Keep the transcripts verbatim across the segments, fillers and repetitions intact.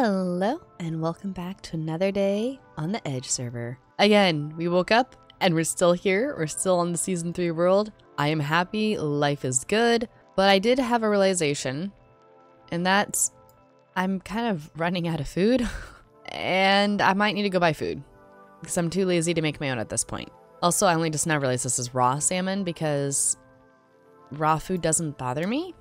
Hello, and welcome back to another day on the Edge server. Again, we woke up and we're still here. We're still on the season three world. I am happy, life is good, but I did have a realization, and that's I'm kind of running out of food and I might need to go buy food because I'm too lazy to make my own at this point. Also, I only just now realized this is raw salmon because raw food doesn't bother me.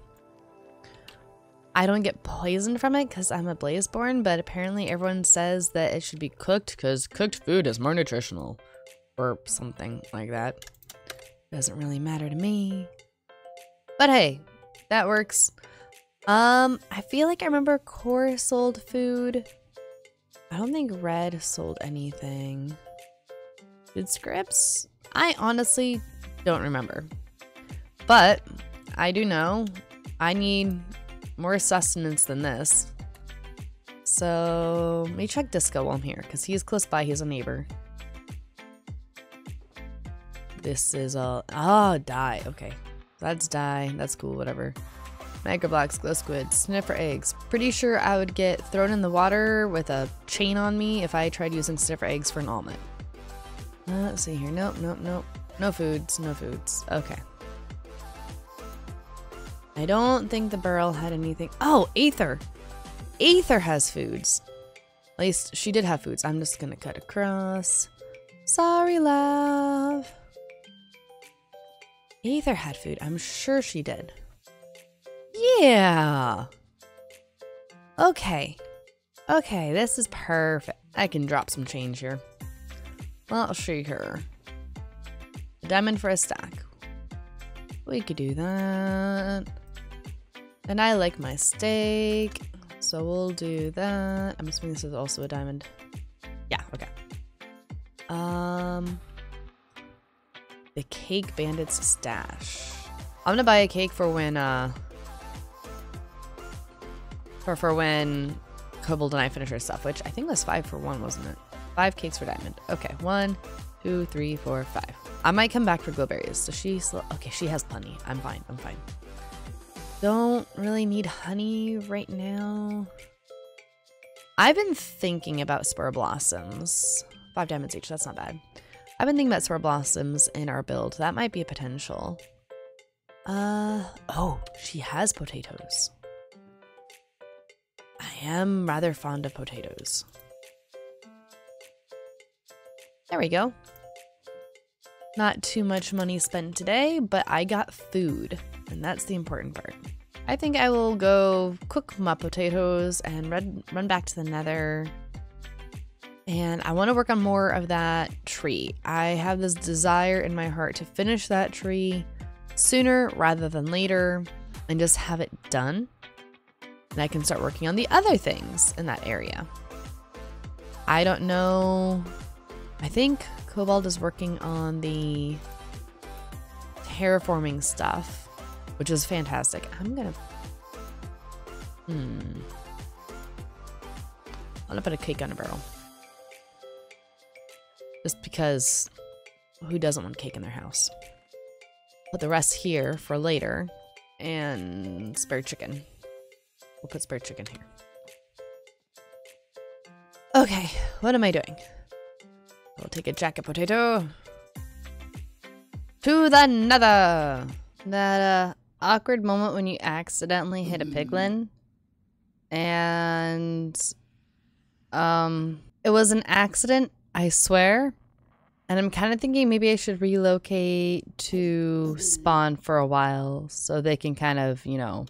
I don't get poisoned from it because I'm a Blazeborn, but apparently everyone says that it should be cooked because cooked food is more nutritional or something like that. Doesn't really matter to me. But hey, that works. Um, I feel like I remember Core sold food. I don't think Red sold anything. Did Skribs? I honestly don't remember. But I do know I need more sustenance than this. So let me check Disco while I'm here because he's close by, he's a neighbor. This is a, oh, die, okay. That's die, that's cool, whatever. Microblocks, glow squid, sniff for eggs. Pretty sure I would get thrown in the water with a chain on me if I tried using sniff for eggs for an almond. Uh, let's see here, nope, nope, nope. No foods, no foods, okay. I don't think the barrel had anything. Oh, Aether. Aether has foods. At least she did have foods. I'm just gonna cut across. Sorry, love. Aether had food. I'm sure she did. Yeah. Okay. Okay, this is perfect. I can drop some change here. I'll show her. A diamond for a stack. We could do that. And I like my steak, so we'll do that. I'm assuming this is also a diamond. Yeah, okay. Um, the Cake Bandits stash. I'm gonna buy a cake for when, uh, for, for when Kobold and I finish our stuff, which I think was five for one, wasn't it? Five cakes for diamond. Okay, one, two, three, four, five. I might come back for glowberries. So she's, okay, she has plenty. I'm fine, I'm fine. Don't really need honey right now. I've been thinking about spur blossoms. Five diamonds each, that's not bad. I've been thinking about spur blossoms in our build. That might be a potential. Uh, oh, she has potatoes. I am rather fond of potatoes. There we go. Not too much money spent today, but I got food, and that's the important part. I think I will go cook my potatoes and run, run back to the nether. And I want to work on more of that tree. I have this desire in my heart to finish that tree sooner rather than later and just have it done. And I can start working on the other things in that area. I don't know. I think Kobold is working on the terraforming stuff, which is fantastic. I'm gonna, hmm. I'm gonna put a cake on a barrel. Just because who doesn't want cake in their house? Put the rest here for later and spare chicken. We'll put spare chicken here. Okay, what am I doing? I'll take a jacket potato. To the nether! That uh, awkward moment when you accidentally hit a piglin. And um, it was an accident, I swear. And I'm kind of thinking maybe I should relocate to spawn for a while so they can kind of, you know,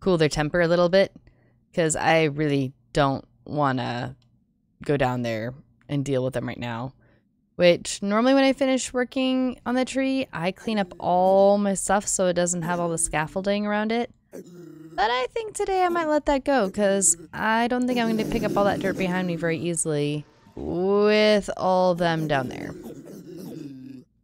cool their temper a little bit. Because I really don't want to go down there and deal with them right now. Which normally when I finish working on the tree, I clean up all my stuff so it doesn't have all the scaffolding around it. But I think today I might let that go because I don't think I'm going to pick up all that dirt behind me very easily with all them down there.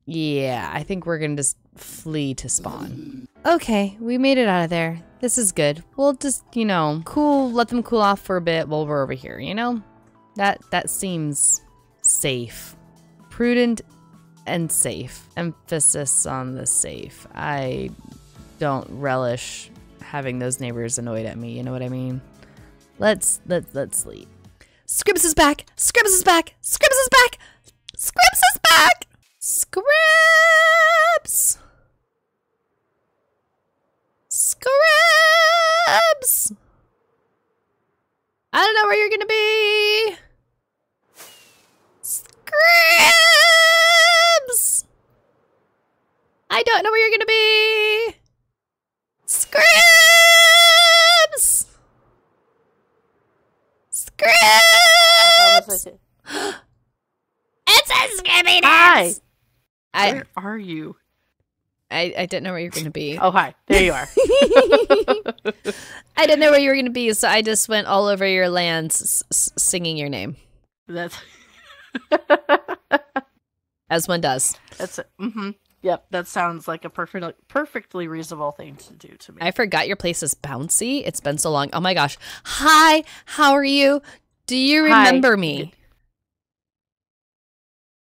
Yeah, I think we're going to just flee to spawn. Okay, we made it out of there. This is good. We'll just, you know, cool, let them cool off for a bit while we're over here, you know? That that seems safe. Prudent and safe. Emphasis on the safe. I don't relish having those neighbors annoyed at me, you know what I mean? Let's let's let's sleep. Skribs is back. Skribs is back. Skribs is back. Skribs is back. Skribs. Skribs. I don't know where you're gonna be. Skribs. I don't know where you're gonna be. Skribs. Skribs. It's a Skribby dance. Hi. Where I, are you? I I didn't know where you were gonna be. Oh hi, there you are. I didn't know where you were gonna be, so I just went all over your lands, s singing your name. That's as one does. That's it. Mm-hmm. Yep, that sounds like a perfect, perfectly reasonable thing to do to me. I forgot your place is bouncy. It's been so long. Oh my gosh. Hi, how are you? Do you remember Hi. me?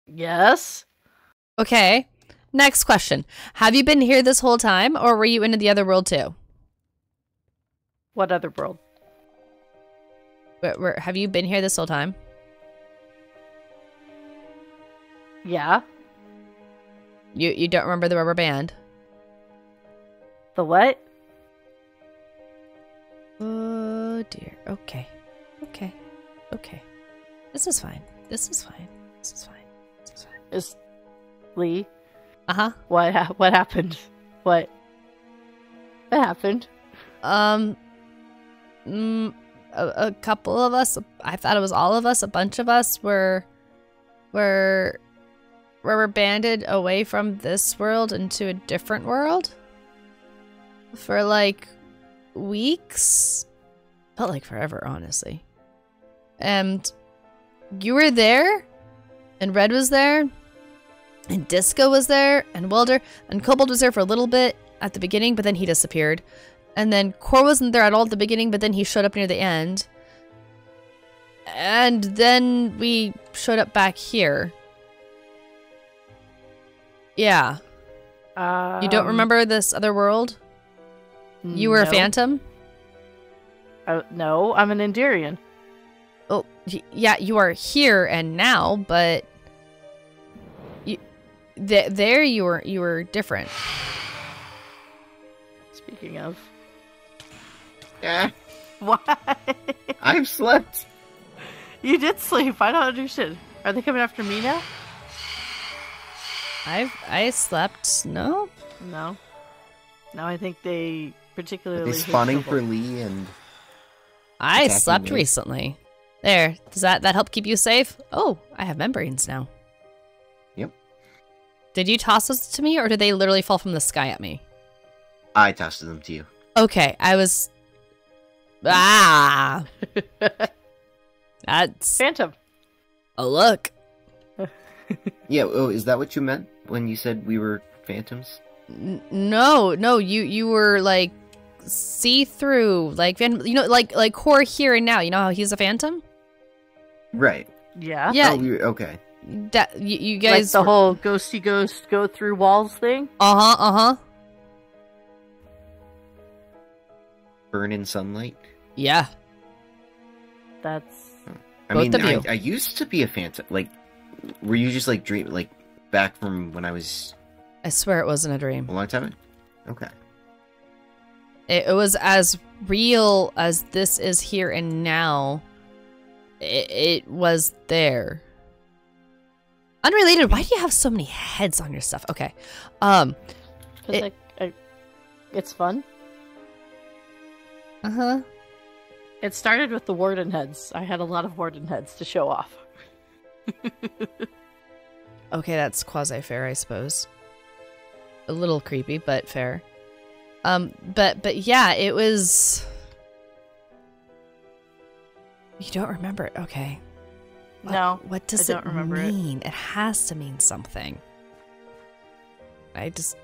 Yes. Okay. Next question. Have you been here this whole time, or were you into the other world too? What other world? Where, where, have you been here this whole time? Yeah. You you don't remember the rubber band? The what? Oh dear. Okay. Okay. Okay. This is fine. This is fine. This is fine. This is fine. Is Lee? Uh-huh. What ha what happened? What? What happened? Um mm, a, a couple of us, I thought it was all of us, a bunch of us were were rubber banded away from this world into a different world for like weeks. Felt like forever, honestly. And you were there, and Red was there, and Disco was there, and Welder and Kobold was there for a little bit at the beginning, but then he disappeared. And then Core wasn't there at all at the beginning, but then he showed up near the end. And then we showed up back here. Yeah. Um, you don't remember this other world? You were no. a phantom? Uh, no, I'm an Endurian. Oh, yeah, you are here and now, but... You, th there you were, you were different. Speaking of... Yeah. What? I've slept. You did sleep. I don't understand. Are they coming after me now? I've I slept. No, no, no. I think they particularly Are they spawning for Lee and. I slept me. recently. There, does that that help keep you safe? Oh, I have membranes now. Yep. Did you toss those to me, or did they literally fall from the sky at me? I tossed them to you. Okay, I was. Ah. That's phantom. Oh look. Yeah. Oh, is that what you meant? When you said we were phantoms? N no, no, you you were like see-through, like you know, like like Core here and now. You know how he's a phantom, right? Yeah, yeah. Oh, you're, okay, that, you, you guys, like the were... whole ghosty ghost go through walls thing. Uh huh. Uh huh. Burn in sunlight. Yeah, that's. I Both mean, of you. I, I used to be a phantom, like. Were you just like dream, like back from when I was? I swear it wasn't a dream. A long time ago? Okay. It, it was as real as this is here and now. It, it was there. Unrelated. Why do you have so many heads on your stuff? Okay. Um. It, I, I, it's fun. Uh huh. It started with the warden heads. I had a lot of warden heads to show off. Okay, that's quasi-fair, I suppose. A little creepy, but fair. Um, but, but yeah, it was... You don't remember it, okay. What, no, What does I don't it remember mean? It. it has to mean something. I just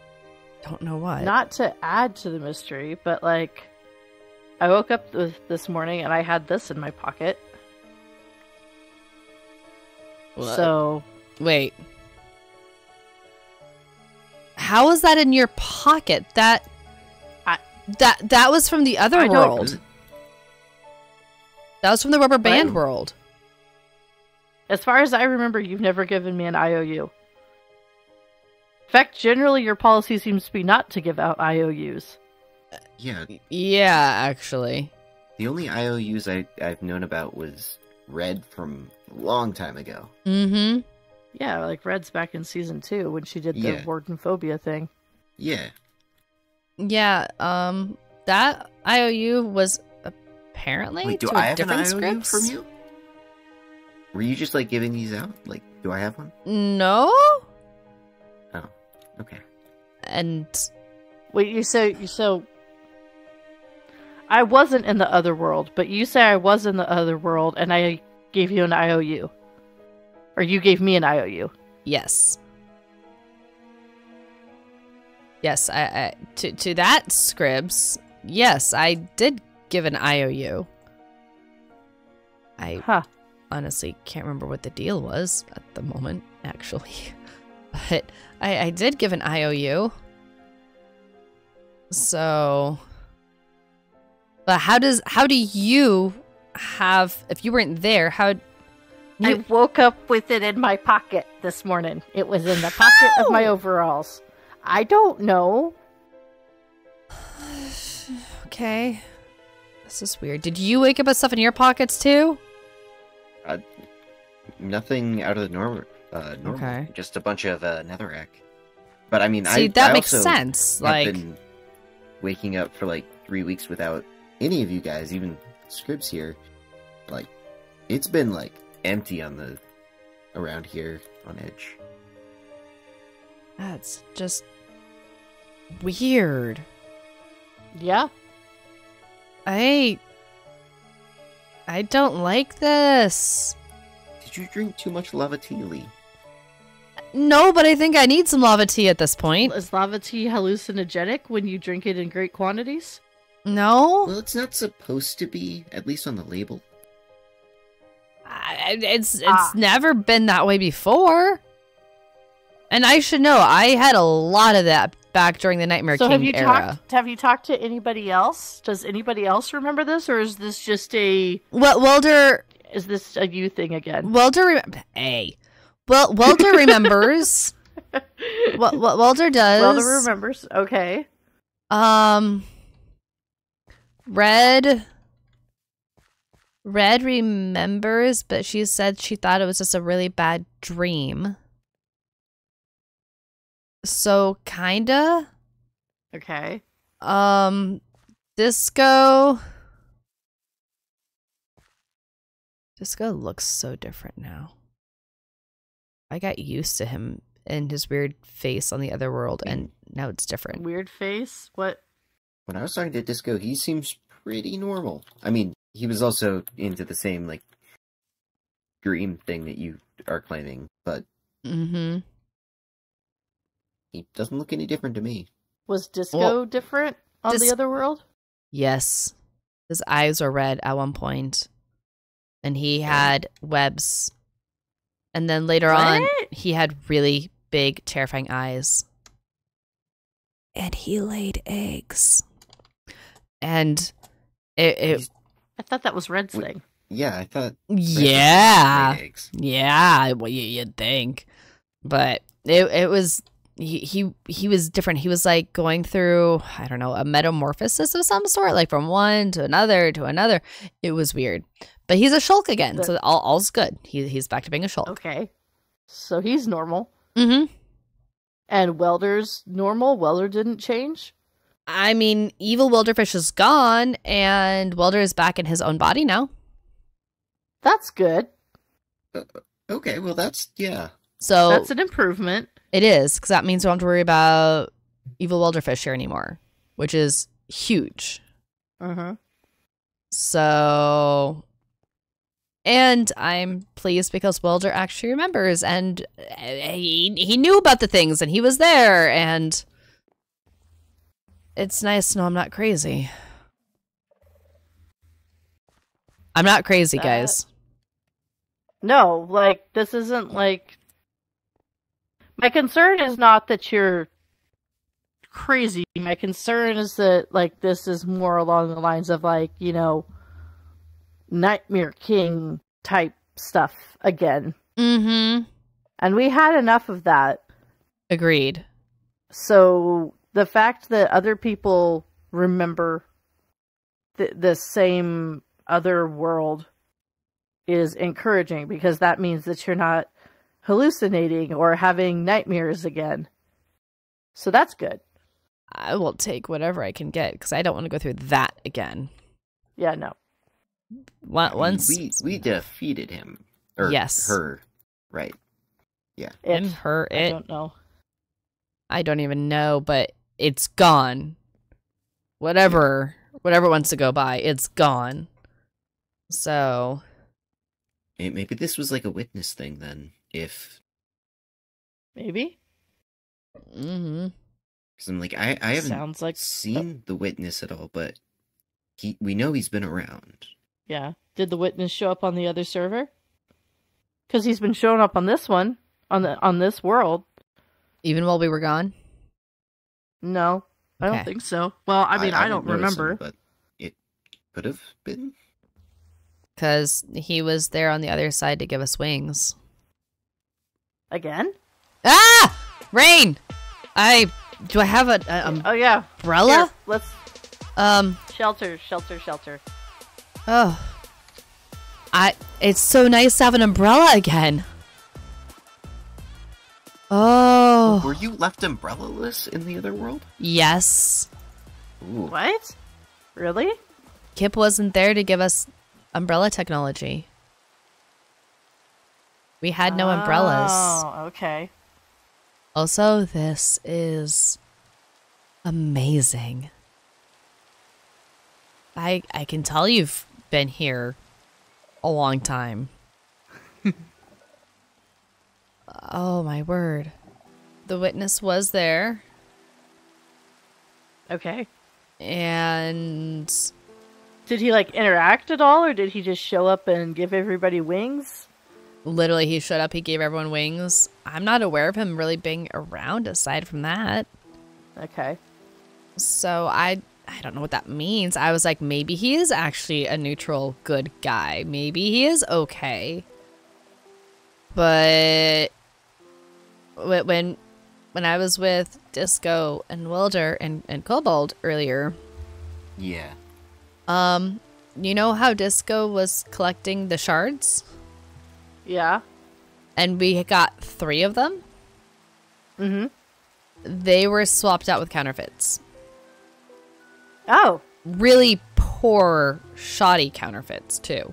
don't know what. Not to add to the mystery, but like... I woke up th this morning and I had this in my pocket. What? So, wait. How is that in your pocket? That I, that that was from the other I world. That was from the rubber band right. world. As far as I remember, you've never given me an I O U. In fact, generally your policy seems to be not to give out I O Us. Yeah. Yeah, actually. The only I O Us I, I've known about was Red from a long time ago. Mm-hmm. Yeah, like Red's back in season two when she did the yeah. wardenphobia thing. Yeah. Yeah, um, that I O U was apparently Wait, do to I a have different an I O U from you? Were you just, like, giving these out? Like, do I have one? No. Oh, okay. And... Wait, you say, you so... I wasn't in the other world, but you say I was in the other world, and I gave you an I O U. Or you gave me an I O U. Yes. Yes, I, I to to that Skribs. Yes, I did give an I O U. I huh. honestly can't remember what the deal was at the moment, actually, but I, I did give an I O U. So, but how does how do you have if you weren't there? How you, I woke up with it in my pocket this morning. It was in the pocket how? of my overalls. I don't know. Okay. This is weird. Did you wake up with stuff in your pockets, too? Uh, nothing out of the norm uh, normal. Okay. Just a bunch of uh, netherrack. But, I mean, See, I, that I makes also sense. have like... been waking up for, like, three weeks without any of you guys, even Skribs here. Like, it's been, like, empty on the... around here on Edge. That's just... weird. Yeah. I... I don't like this. Did you drink too much lava tea, Lee? No, but I think I need some lava tea at this point. Is lava tea hallucinogenic when you drink it in great quantities? No. Well, it's not supposed to be, at least on the label. I, it's it's ah. never been that way before. And I should know, I had a lot of that back during the Nightmare King era. So have you talked, have you talked to anybody else? Does anybody else remember this, or is this just a... What, Welder... Is this a you thing again? Welder... Hey. Well, Welder remembers. What, what Welder does. Welder remembers, okay. Um... Red... Red remembers, but she said she thought it was just a really bad dream. So, kinda. Okay. Um, Disco. Disco looks so different now. I got used to him and his weird face on the other world, and now it's different. Weird face? What? When I was talking to Disco, he seems pretty normal. I mean, he was also into the same, like, dream thing that you are claiming, but... Mm-hmm. He doesn't look any different to me. Was Disco well, different on Dis the other world? Yes. His eyes were red at one point. And he had webs. And then later what? on, he had really big, terrifying eyes. And he laid eggs. And it... it I thought that was Red's we, thing. Yeah, I thought... Yeah. Laid eggs. Yeah, well, you, you'd think. But it, it was... He, he he was different. He was like going through, I don't know, a metamorphosis of some sort, like from one to another to another. It was weird. But he's a shulk again, but, so all, all's good. He, he's back to being a shulk. Okay. So he's normal. Mm-hmm. And Welder's normal? Welder didn't change? I mean, Evil Welderfish is gone, and Welder is back in his own body now. That's good. Uh, okay, well that's, yeah. So that's an improvement. It is, because that means we don't have to worry about Evil Welderfish here anymore, which is huge. Uh-huh. So, and I'm pleased because Welder actually remembers, and he, he knew about the things, and he was there, and it's nice to know I'm not crazy. I'm not crazy, uh, guys. No, like, this isn't like... My concern is not that you're crazy. My concern is that, like, this is more along the lines of, like, you know, Nightmare King type stuff again. Mm-hmm. And we had enough of that. Agreed. So the fact that other people remember th the same other world is encouraging, because that means that you're not hallucinating or having nightmares again. So that's good. I will take whatever I can get, because I don't want to go through that again. Yeah, no. Once I mean, we we defeated him, or yes, her, right? Yeah, it, and her. It, I don't know. I don't even know, but it's gone. Whatever, whatever wants to go by, it's gone. So maybe this was like a witness thing then, if maybe. Mm-hmm. Because I'm like, I I haven't Sounds like... seen the witness at all, but he we know he's been around. Yeah. Did the witness show up on the other server? Because he's been showing up on this one, on the on this world. Even while we were gone? No. I okay. don't think so. Well, I mean, I, I, I don't remember. Him, but it could have been. Because he was there on the other side to give us wings. Again? Ah! Rain! I... Do I have a... a um, oh, yeah. Umbrella? Here, let's... Um... Shelter, shelter, shelter. Oh. I... It's so nice to have an umbrella again. Oh. Were you left umbrella-less in the other world? Yes. Ooh. What? Really? Kip wasn't there to give us umbrella technology. We had no oh, umbrellas. Oh, okay. Also, this is amazing. I I can tell you've been here a long time. Oh, my word. The witness was there. Okay. And... Did he, like, interact at all, or did he just show up and give everybody wings? Literally, he showed up, he gave everyone wings. I'm not aware of him really being around aside from that. Okay. So, I... I don't know what that means. I was like, maybe he is actually a neutral good guy. Maybe he is okay. But when when I was with Disco and Welder and, and Kobold earlier, yeah, um, you know how Disco was collecting the shards? Yeah. And we got three of them? Mm-hmm. They were swapped out with counterfeits. Oh. Really poor, shoddy counterfeits, too.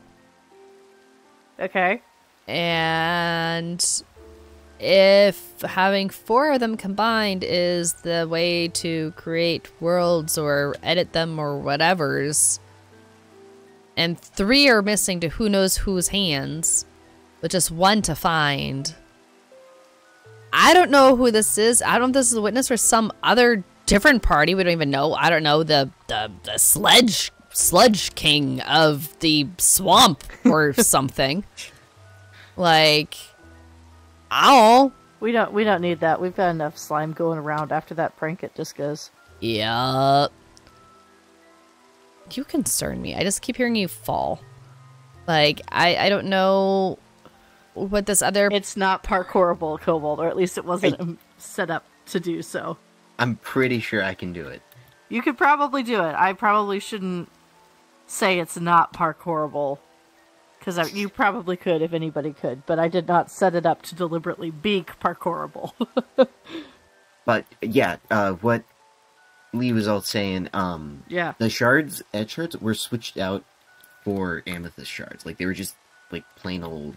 Okay. And if having four of them combined is the way to create worlds or edit them or whatever's, and three are missing to who knows whose hands, but just one to find. I don't know who this is. I don't know if this is a witness or some other different party. We don't even know. I don't know. The, the, the sledge, sludge king of the swamp or something. Like, ow. We don't, we don't need that. We've got enough slime going around after that prank at Disco's. Yeah. You concern me. I just keep hearing you fall. Like, I, I don't know what this other... It's not parkourable, Kobold, or at least it wasn't I... set up to do so. I'm pretty sure I can do it. You could probably do it. I probably shouldn't say it's not parkourable. Because you probably could if anybody could, but I did not set it up to deliberately be parkourable. But, yeah, uh, what Lee was all saying, um, yeah. the shards, edge shards, were switched out for amethyst shards. Like, they were just, like, plain old...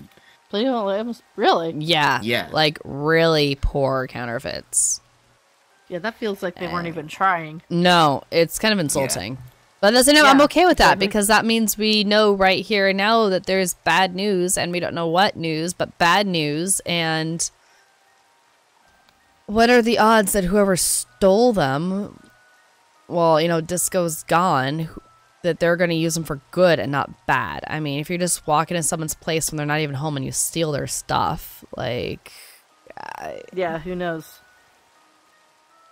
Plain old amethyst? Really? Yeah. Yeah. Like, really poor counterfeits. Yeah, that feels like they uh, weren't even trying. No, it's kind of insulting. Yeah. But as I know, yeah. I'm okay with that, because that means we know right here and now that there's bad news, and we don't know what news, but bad news, and what are the odds that whoever stole them, well, you know, Disco's gone, that they're going to use them for good and not bad. I mean, if you're just walking in someone's place when they're not even home and you steal their stuff, like... I, yeah, who knows?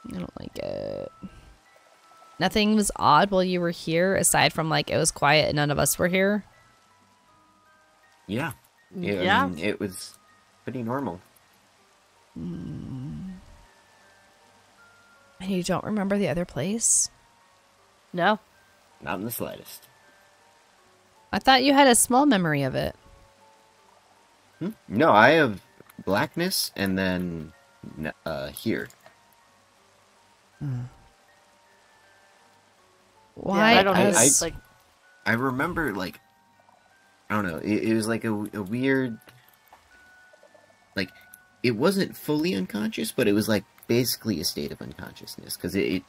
I don't like it. Nothing was odd while you were here, aside from, like, it was quiet and none of us were here. Yeah. It, yeah. I mean, it was pretty normal. Mm. And you don't remember the other place? No. Not in the slightest. I thought you had a small memory of it. Hmm? No, I have blackness and then uh, here. Hmm. Why? Yeah, I don't know. I, I, like... I remember, like, I don't know. It, it was like a, a weird, like, it wasn't fully unconscious, but it was like basically a state of unconsciousness. Because it, it,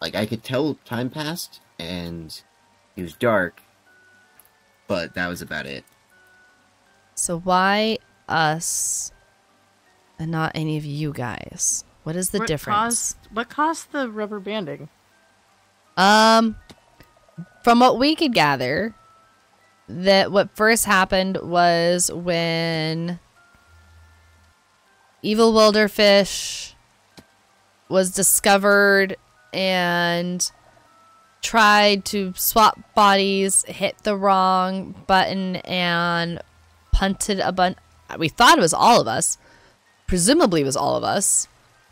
like, I could tell time passed and it was dark, but that was about it. So why us and not any of you guys? What is the what difference? Caused, what caused the rubber banding? Um, from what we could gather, that what first happened was when Evil Welderfish was discovered and tried to swap bodies, hit the wrong button, and punted a bunch. We thought it was all of us. Presumably it was all of us.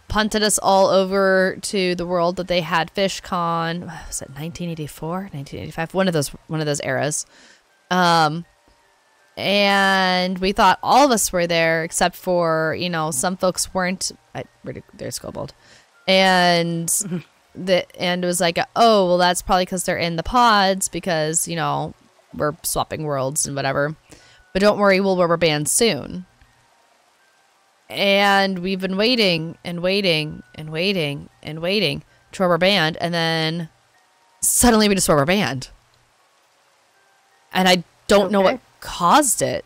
Punted us all over to the world that they had FishCon. Was it nineteen eighty-four, nineteen eighty-five? One of those, one of those eras. Um, and we thought all of us were there, except for, you know, some folks weren't. I, there's Kobold, and the and it was like, oh, well, that's probably because they're in the pods because, you know, we're swapping worlds and whatever. But don't worry, we'll rubber band soon. And we've been waiting and waiting and waiting and waiting to rubber band, and then suddenly we just rubber band. And I don't okay. know what caused it,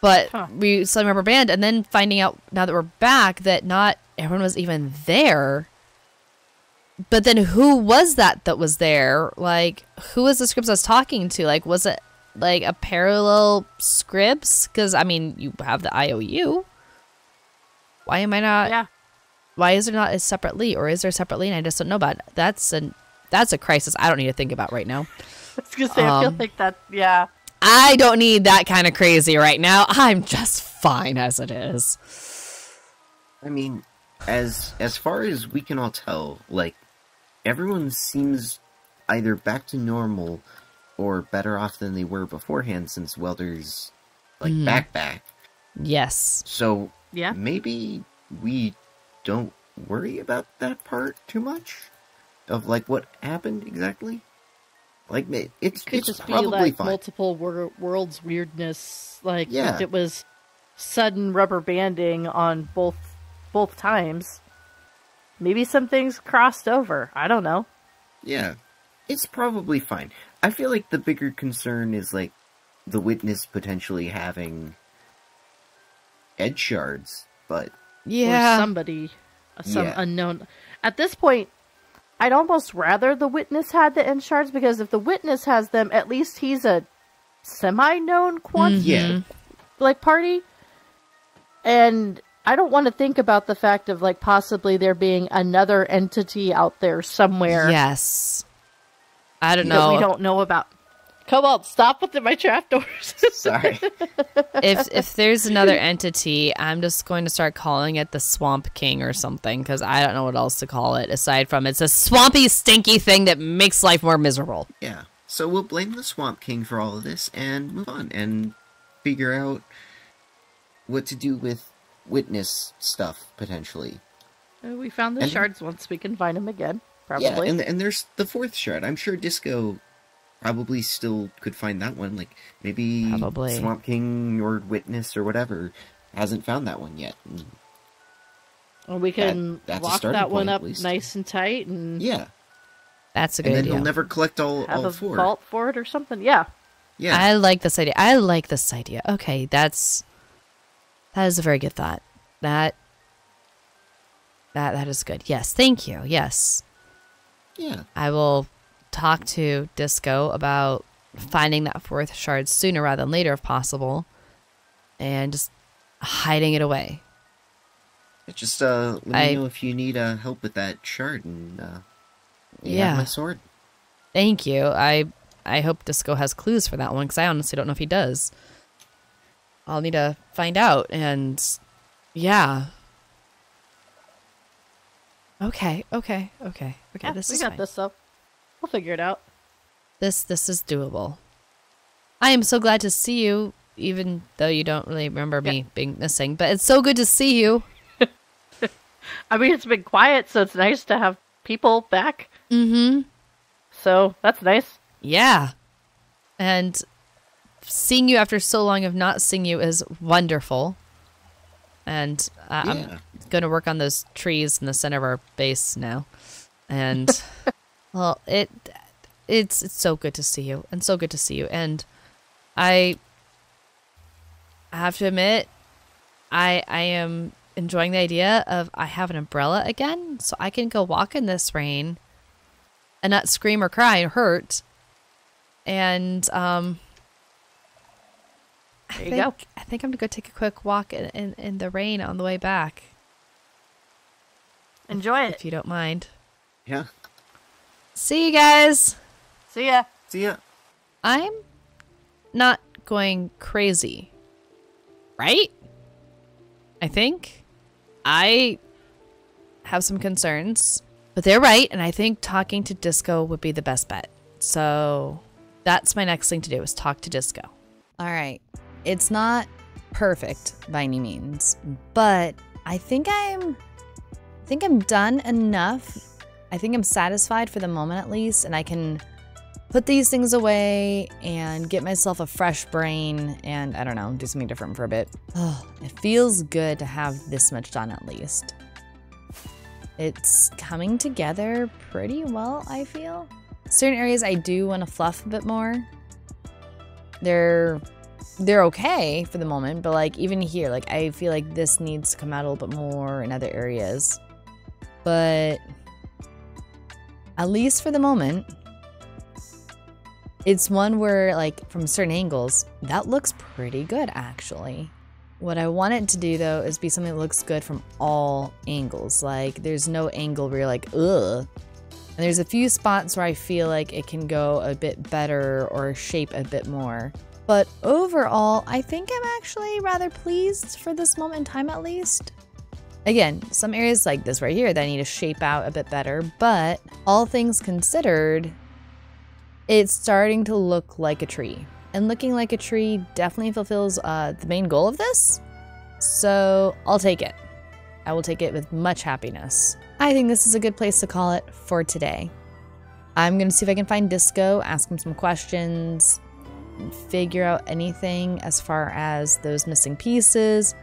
but huh. we suddenly rubber band, and then finding out now that we're back that not everyone was even there. But then who was that that was there? Like, who was the Skribs I was talking to? Like, was it like a parallel Skribs? Because, I mean, you have the I O U. Why am I not... Yeah. Why is there not a separate Lee? Or is there a separate Lee and I just don't know about it? That's, an, that's a crisis I don't need to think about right now. I was going to say, um, I feel like that... Yeah. I don't need that kind of crazy right now. I'm just fine as it is. I mean, as as far as we can all tell, like, everyone seems either back to normal... or better off than they were beforehand since Welder's, like, mm. back back. Yes. So yeah. maybe we don't worry about that part too much of, like, what happened exactly. Like, it's, it could it's just probably be, like, fine. Multiple wor worlds weirdness. Like, yeah. it was sudden rubber banding on both both times. Maybe some things crossed over. I don't know. Yeah. It's probably fine. I feel like the bigger concern is, like, the Witness potentially having Edge shards, but... Yeah. Or somebody, some yeah. unknown... At this point, I'd almost rather the Witness had the Edge shards, because if the Witness has them, at least he's a semi-known quantity, mm-hmm. like, party. And I don't want to think about the fact of, like, possibly there being another entity out there somewhere. Yes. I don't know. We don't know about. Kobold, stop within my trapdoors. Sorry. If if there's another entity, I'm just going to start calling it the Swamp King or something, because I don't know what else to call it aside from it's a swampy, stinky thing that makes life more miserable. Yeah. So we'll blame the Swamp King for all of this and move on and figure out what to do with Witness stuff potentially. We found the and shards once. We can find them again. Probably. Yeah, and, and there's the fourth shard. I'm sure Disco probably still could find that one. Like, maybe probably. Swamp King or Witness or whatever hasn't found that one yet. And well, we can that, lock that one point, up nice and tight. And yeah. That's a good idea. And then he'll never collect all, all four. Have a vault for it or something. Yeah. Yeah. I like this idea. I like this idea. Okay, that's... That is a very good thought. That... That, that is good. Yes, thank you. Yes. Yeah. I will talk to Disco about finding that fourth shard sooner rather than later if possible and just hiding it away. Just uh, let I, me know if you need uh, help with that shard and uh, you yeah. have my sword. Thank you. I I hope Disco has clues for that one, because I honestly don't know if he does. I'll need to find out, and yeah. Okay, okay, okay, okay. Yeah, this we is got fine. this though. We'll figure it out. This this is doable. I am so glad to see you, even though you don't really remember me yeah. being missing. But it's so good to see you. I mean, it's been quiet, so it's nice to have people back. Mm-hmm. So that's nice. Yeah, and seeing you after so long of not seeing you is wonderful. And uh, yeah. I'm going to work on those trees in the center of our base now. And well, it it's it's so good to see you, and so good to see you. And I have to admit, I I am enjoying the idea of I have an umbrella again, so I can go walk in this rain and not scream or cry and hurt. And um. There you I think, go. I think I'm going to go take a quick walk in, in, in the rain on the way back. Enjoy it. If you don't mind. Yeah. See you guys. See ya. See ya. I'm not going crazy. Right? I think. I have some concerns. But they're right. And I think talking to Disco would be the best bet. So that's my next thing to do, is talk to Disco. All right. It's not perfect by any means, but I think I'm I think I'm done enough. I think I'm satisfied for the moment at least, and I can put these things away and get myself a fresh brain and, I don't know, do something different for a bit. Oh, it feels good to have this much done at least. It's coming together pretty well, I feel. Certain areas I do want to fluff a bit more. They're They're okay for the moment, but like even here, like I feel like this needs to come out a little bit more in other areas. But at least for the moment, it's one where like from certain angles, that looks pretty good actually. What I want it to do though is be something that looks good from all angles. Like there's no angle where you're like, ugh. And there's a few spots where I feel like it can go a bit better or shape a bit more. But overall, I think I'm actually rather pleased for this moment in time at least. Again, some areas like this right here that I need to shape out a bit better, but all things considered, it's starting to look like a tree. And looking like a tree definitely fulfills uh, the main goal of this, so I'll take it. I will take it with much happiness. I think this is a good place to call it for today. I'm going to see if I can find Disco, ask him some questions, figure out anything as far as those missing pieces.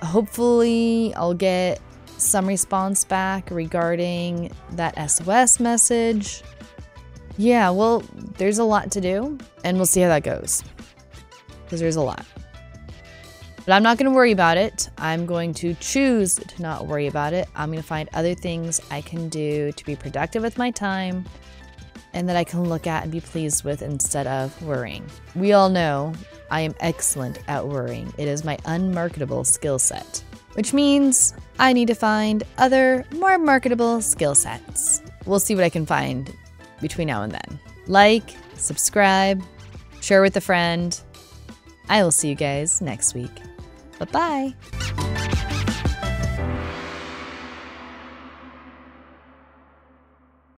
Hopefully I'll get some response back regarding that S O S message. Yeah, well, there's a lot to do, and we'll see how that goes, because there's a lot. But I'm not going to worry about it. I'm going to choose to not worry about it. I'm going to find other things I can do to be productive with my time, and that I can look at and be pleased with instead of worrying. We all know I am excellent at worrying. It is my unmarketable skill set, which means I need to find other, more marketable skill sets. We'll see what I can find between now and then. Like, subscribe, share with a friend. I will see you guys next week. Bye-bye.